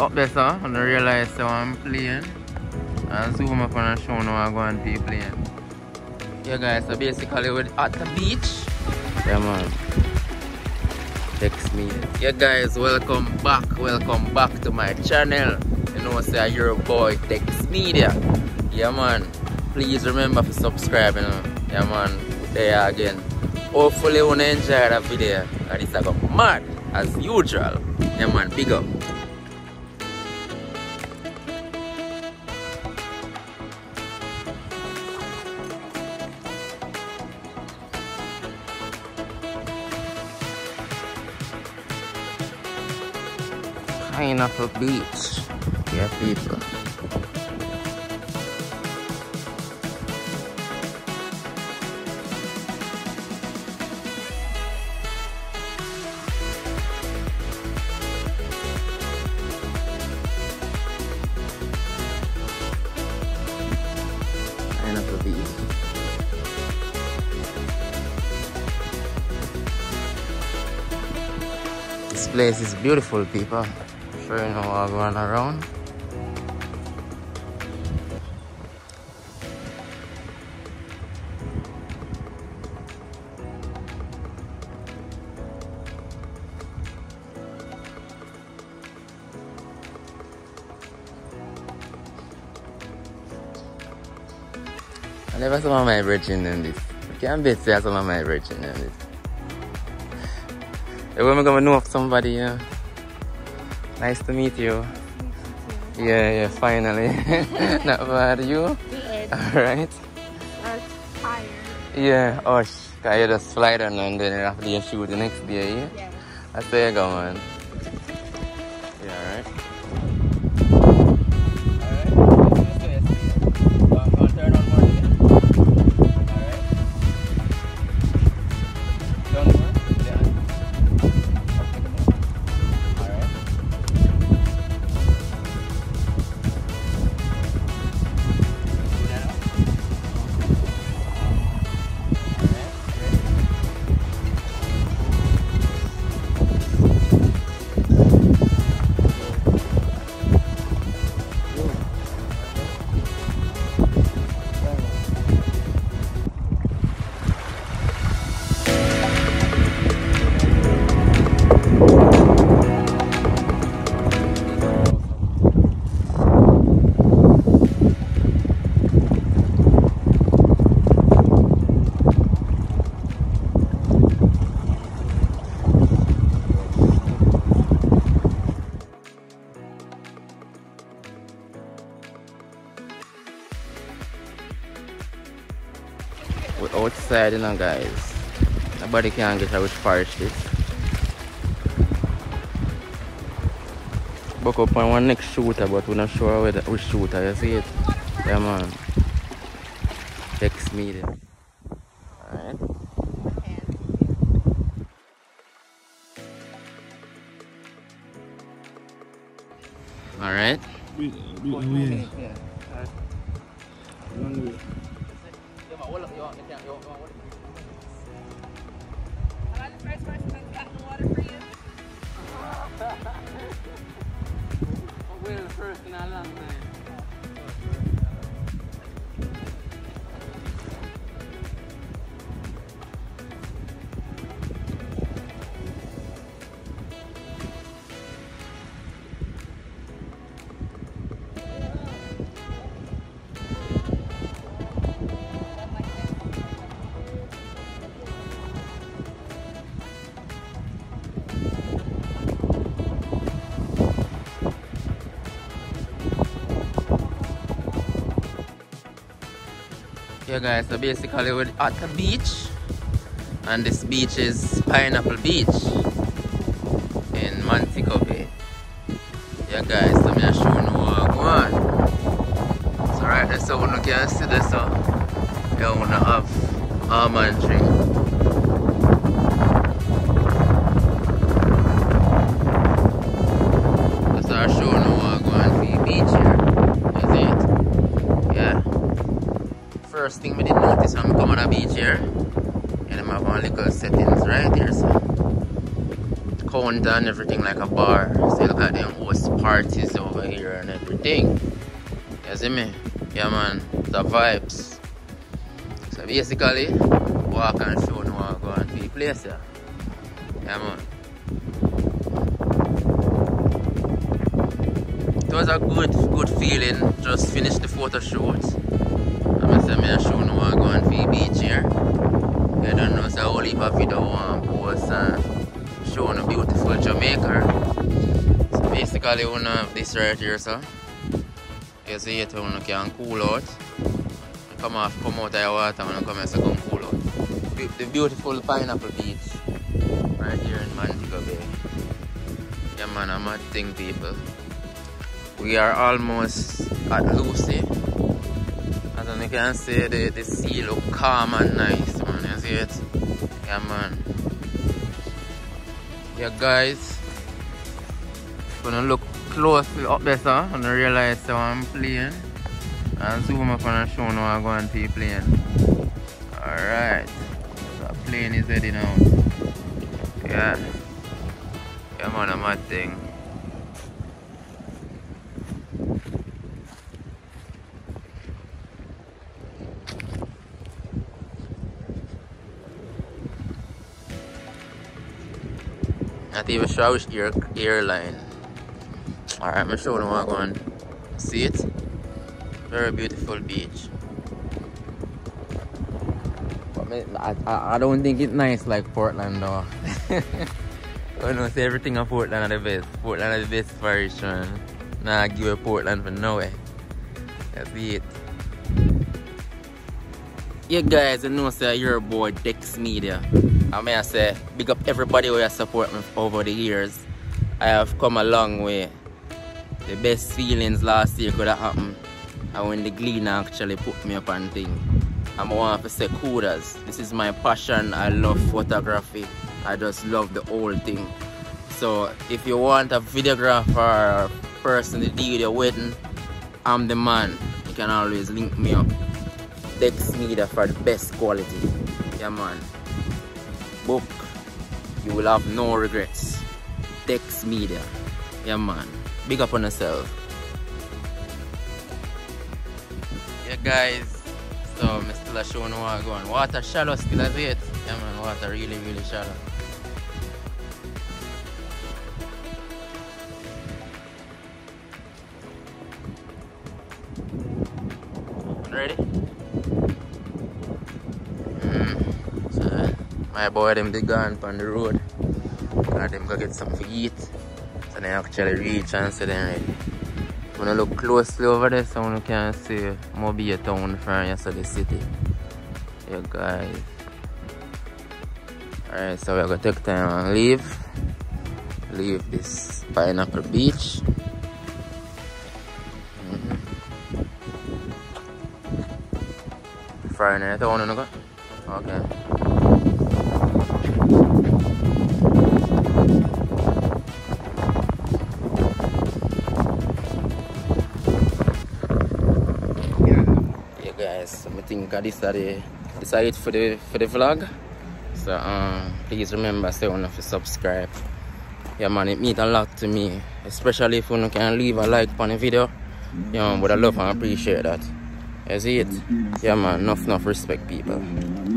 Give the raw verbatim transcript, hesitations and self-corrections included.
up there, so and I realize so I'm playing. And zoom up and show now I'm going to be playing. Yeah guys, so basically we're at the beach. Yeah man. Text Media. Yeah guys, welcome back. Welcome back to my channel. You know, say your boy Dex Media. Yeah man. Please remember to subscribe, you know. Yeah man. There again. Hopefully you wanna enjoy that video. And it's gonna go mad as usual. Yeah man, big up. Pineapple Beach. Yeah people. Pineapple Beach. This place is beautiful people. You know, I'll run around. I never saw my virgin in this. I can't be say I saw my virgin in this. The woman gonna know of somebody, yeah. Nice to meet you. Nice to meet you. Yeah, yeah, finally. Not bad, you? Good. Alright. I'm tired. Yeah, oh, you just fly down and then after you shoot the next day, yeah? Yeah. That's where you go, man. Yeah, alright. Alright, turn on more again. Alright. Don't work? We're outside, you know, guys. Nobody can get out with parachutes. Buck up on one next shooter, but we're not sure where the shooter, you see it? Yeah, man. Text Media. Alright. Alright. Yeah. I'm the first person that's gotten water for you. We're the first in our last time. Yeah guys, so basically we're at the beach and this beach is Pineapple Beach in Montego Bay. Yeah guys, so I'm going to show you how I go on. So right there, so you can see this, so you want to have almond drink. First thing I didn't notice when I come on the beach here, and I have one little settings right here, so counter and everything like a bar. So you got them host parties over here and everything. You see me? Yeah man, the vibes. So basically, walk and show no one go and be place here. Yeah man. It was a good good feeling, just finished the photo shoot. I'm say me show no one go and be beach here. I don't know, so a whole heap of video and posts and showing a beautiful Jamaica. So basically we have this right here, so you see it when you can cool out. You come off, come out of the water and you come and so come cool out. Be the beautiful Pineapple Beach right here in Montego Bay. Yeah man, I'm a thing people. We are almost at Lucy. As you can see, the, the sea look calm and nice. It. Yeah man. Yeah guys, gonna look closely up there sir, and realize how I'm playing and zoom up and show now I'm going to be playing. Alright, the plane is heading out. Yeah. Yeah man, I'm a thing. Not even sure which air, airline. Alright, I'm showing you one. See it? Very beautiful beach. But I, I, I don't think it's nice like Portland though. I don't say everything of Portland are the best. Portland are the best version. Nah, I give it Portland for no way. That's it. Yeah guys, you know say you're boy Dex Media. I may say, big up everybody who has supported me over the years. I have come a long way. The best feelings last year could have happened and when the Gleaner actually put me up and thing. I'm one of the kudos. This is my passion. I love photography. I just love the whole thing. So if you want a videographer or person to do your wedding, I'm the man. You can always link me up. Text Media for the best quality. Yeah man. Book, you will have no regrets. Text Media. Yeah man, big up on yourself. Yeah guys, so I'm still a show no one going. Water shallow still a bit. Yeah man, water really really shallow. Ready? Mm. So, my boy them they gone on the road. Got them go get something to eat. So they actually reach and see them ready. When I look closely over there so you can see MOBAY town from yesterday city. Yeah guys. Alright, so we're gonna take time and leave. Leave this Pineapple Beach. Mm-hmm. Friday town you go? Okay. So I think this is it for the for the vlog. So um, please remember say one of you subscribe. Yeah man, it means a lot to me. Especially if you can leave a like on the video. Yeah man, would I love and appreciate that. Is it? Yeah man, enough enough respect people.